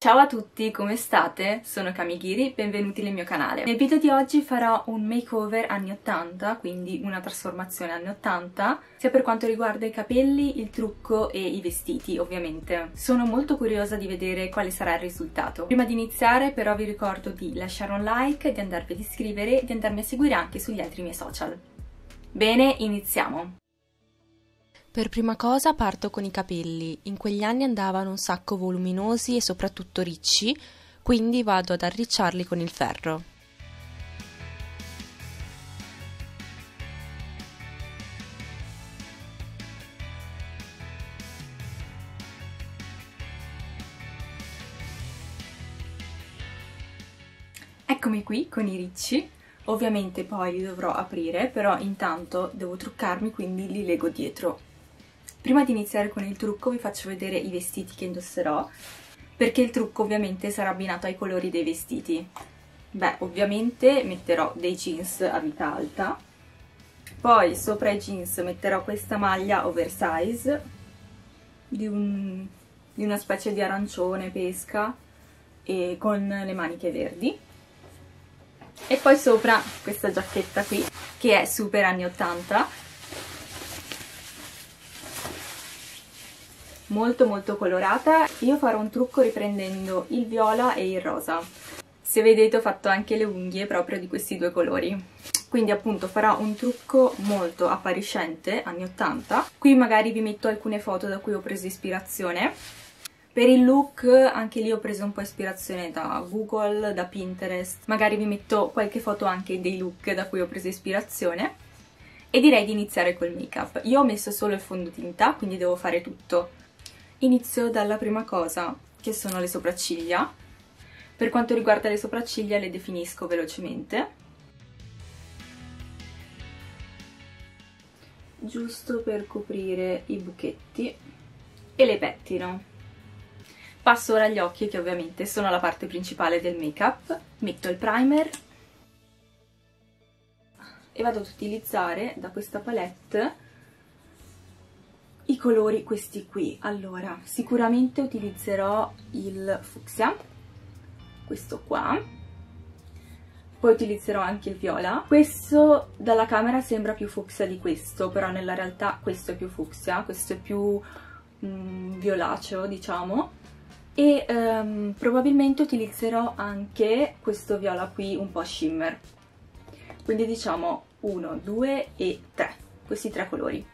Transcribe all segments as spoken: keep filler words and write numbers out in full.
Ciao a tutti, come state? Sono Camygiri, benvenuti nel mio canale. Nel video di oggi farò un makeover anni ottanta, quindi una trasformazione anni ottanta, sia per quanto riguarda i capelli, il trucco e i vestiti, ovviamente. Sono molto curiosa di vedere quale sarà il risultato. Prima di iniziare però vi ricordo di lasciare un like, di andarvi ad iscrivere e di andarmi a seguire anche sugli altri miei social. Bene, iniziamo! Per prima cosa parto con i capelli, in quegli anni andavano un sacco voluminosi e soprattutto ricci, quindi vado ad arricciarli con il ferro. Eccomi qui con i ricci. Ovviamente poi li dovrò aprire, però intanto devo truccarmi, quindi li lego dietro. Prima di iniziare con il trucco vi faccio vedere i vestiti che indosserò, perché il trucco ovviamente sarà abbinato ai colori dei vestiti. Beh, ovviamente metterò dei jeans a vita alta, poi sopra i jeans metterò questa maglia oversize di, un, di una specie di arancione pesca e con le maniche verdi, e poi sopra questa giacchetta qui che è super anni ottanta, molto molto colorata. Io farò un trucco riprendendo il viola e il rosa. Se vedete ho fatto anche le unghie proprio di questi due colori, quindi appunto farò un trucco molto appariscente, anni ottanta. Qui magari vi metto alcune foto da cui ho preso ispirazione. Per il look anche lì ho preso un po' ispirazione da Google, da Pinterest, magari vi metto qualche foto anche dei look da cui ho preso ispirazione. E direi di iniziare col make up. Io ho messo solo il fondotinta, quindi devo fare tutto. Inizio dalla prima cosa, che sono le sopracciglia. Per quanto riguarda le sopracciglia le definisco velocemente, giusto per coprire i buchetti, e le pettino. Passo ora agli occhi, che ovviamente sono la parte principale del make up. Metto il primer e vado ad utilizzare da questa palette i colori questi qui. Allora, sicuramente utilizzerò il fucsia, questo qua, poi utilizzerò anche il viola. Questo dalla camera sembra più fucsia di questo, però nella realtà questo è più fucsia, questo è più mm, violaceo, diciamo, e um, probabilmente utilizzerò anche questo viola qui un po' shimmer, quindi diciamo uno, due e tre, questi tre colori.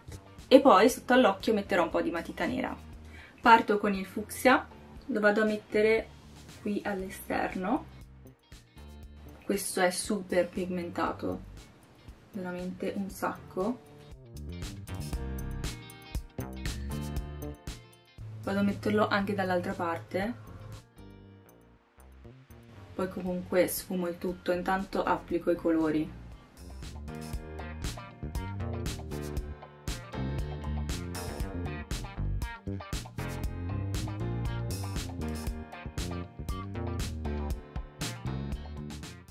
E poi sotto all'occhio metterò un po' di matita nera. Parto con il fucsia, lo vado a mettere qui all'esterno. Questo è super pigmentato, veramente un sacco. Vado a metterlo anche dall'altra parte. Poi comunque sfumo il tutto, intanto applico i colori.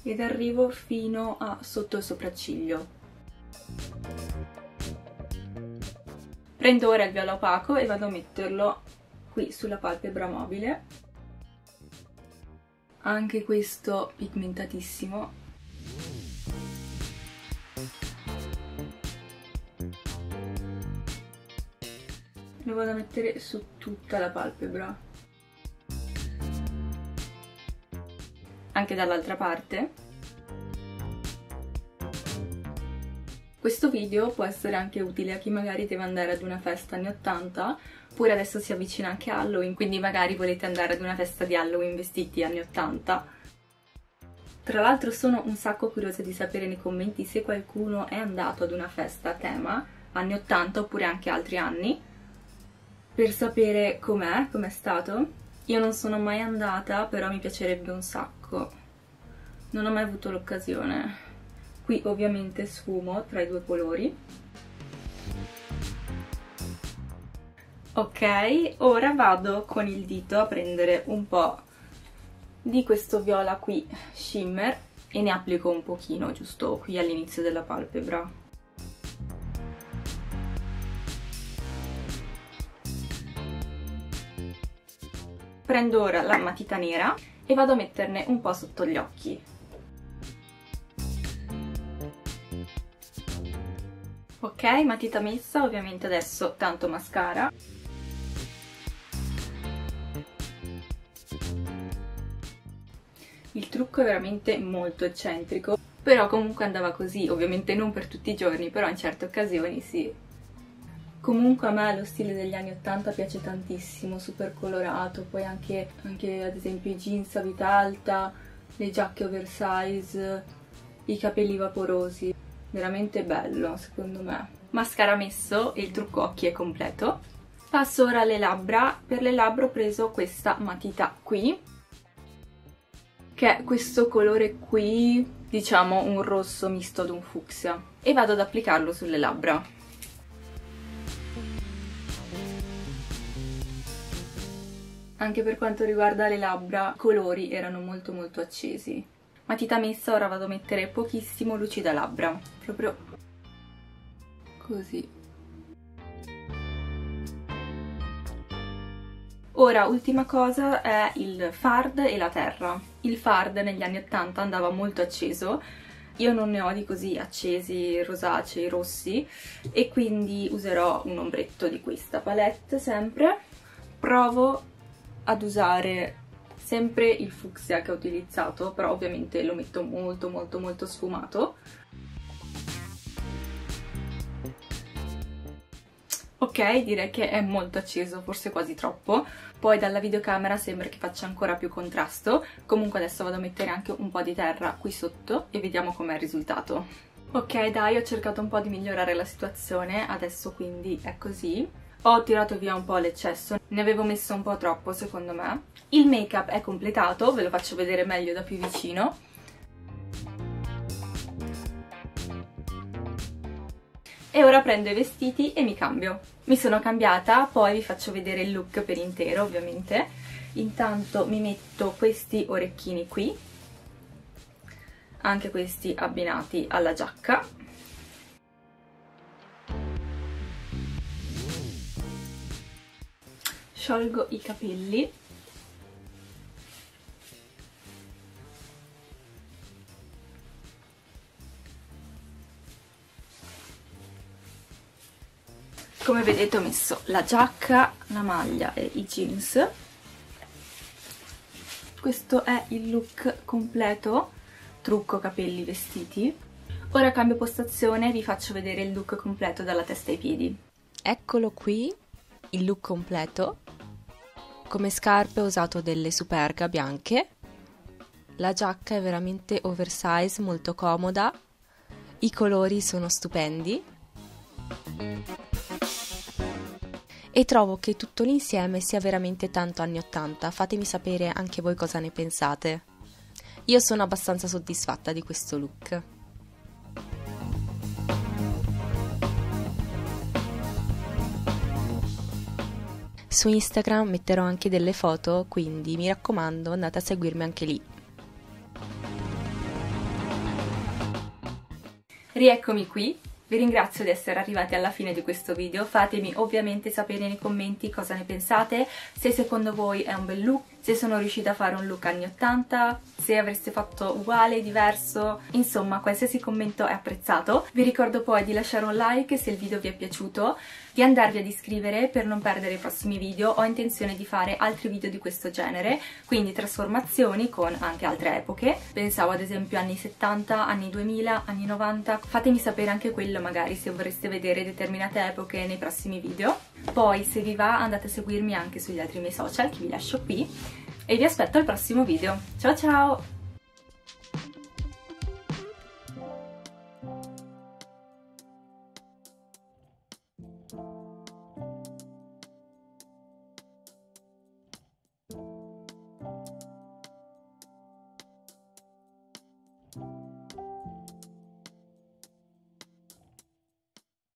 Ed arrivo fino a sotto il sopracciglio. Prendo ora il viola opaco e vado a metterlo qui sulla palpebra mobile. Anche questo pigmentatissimo. Lo vado a mettere su tutta la palpebra. Anche dall'altra parte. Questo video può essere anche utile a chi magari deve andare ad una festa anni ottanta, oppure adesso si avvicina anche Halloween, quindi magari volete andare ad una festa di Halloween vestiti anni ottanta. Tra l'altro sono un sacco curiosa di sapere nei commenti se qualcuno è andato ad una festa a tema anni ottanta oppure anche altri anni, per sapere com'è, com'è stato. Io non sono mai andata, però mi piacerebbe un sacco. Non ho mai avuto l'occasione. Qui ovviamente sfumo tra i due colori. Ok, ora vado con il dito a prendere un po' di questo viola qui, shimmer, e ne applico un pochino, giusto qui all'inizio della palpebra. Prendo ora la matita nera e vado a metterne un po' sotto gli occhi. Ok, matita messa, ovviamente adesso tanto mascara. Il trucco è veramente molto eccentrico, però comunque andava così, ovviamente non per tutti i giorni, però in certe occasioni sì. Comunque a me lo stile degli anni ottanta piace tantissimo, super colorato, poi anche, anche ad esempio i jeans a vita alta, le giacche oversize, i capelli vaporosi, veramente bello secondo me. Mascara messo e il trucco occhi è completo. Passo ora alle labbra, per le labbra ho preso questa matita qui, che è questo colore qui, diciamo un rosso misto ad un fucsia, e vado ad applicarlo sulle labbra. Anche per quanto riguarda le labbra, i colori erano molto molto accesi. Matita messa, ora vado a mettere pochissimo lucida labbra, proprio così. Ora, ultima cosa è il fard e la terra. Il fard negli anni ottanta andava molto acceso, io non ne ho di così accesi, rosacei, rossi, e quindi userò un ombretto di questa palette sempre. Provo ad usare sempre il fucsia che ho utilizzato, però ovviamente lo metto molto molto molto sfumato. Ok, direi che è molto acceso, forse quasi troppo. Poi dalla videocamera sembra che faccia ancora più contrasto. Comunque adesso vado a mettere anche un po' di terra qui sotto e vediamo com'è il risultato. Ok, dai, ho cercato un po' di migliorare la situazione, adesso quindi è così. Ho tirato via un po' l'eccesso, ne avevo messo un po' troppo secondo me. Il make-up è completato, ve lo faccio vedere meglio da più vicino. E ora prendo i vestiti e mi cambio. Mi sono cambiata, poi vi faccio vedere il look per intero ovviamente. Intanto mi metto questi orecchini qui, anche questi abbinati alla giacca. Sciolgo i capelli come vedete, ho messo la giacca, la maglia e i jeans. Questo è il look completo, trucco, capelli, vestiti. Ora cambio postazione e vi faccio vedere il look completo dalla testa ai piedi. Eccolo qui il look completo. Come scarpe ho usato delle Superga bianche, la giacca è veramente oversize, molto comoda, i colori sono stupendi e trovo che tutto l'insieme sia veramente tanto anni ottanta, fatemi sapere anche voi cosa ne pensate. Io sono abbastanza soddisfatta di questo look. Su Instagram metterò anche delle foto, quindi mi raccomando andate a seguirmi anche lì. Rieccomi qui, vi ringrazio di essere arrivati alla fine di questo video, fatemi ovviamente sapere nei commenti cosa ne pensate, se secondo voi è un bel look, se sono riuscita a fare un look anni ottanta, se avreste fatto uguale, diverso, insomma qualsiasi commento è apprezzato. Vi ricordo poi di lasciare un like se il video vi è piaciuto, di andarvi ad iscrivere per non perdere i prossimi video, ho intenzione di fare altri video di questo genere, quindi trasformazioni con anche altre epoche, pensavo ad esempio anni settanta, anni duemila, anni novanta, fatemi sapere anche quello magari se vorreste vedere determinate epoche nei prossimi video. Poi se vi va andate a seguirmi anche sugli altri miei social che vi lascio qui. E vi aspetto al prossimo video. Ciao ciao!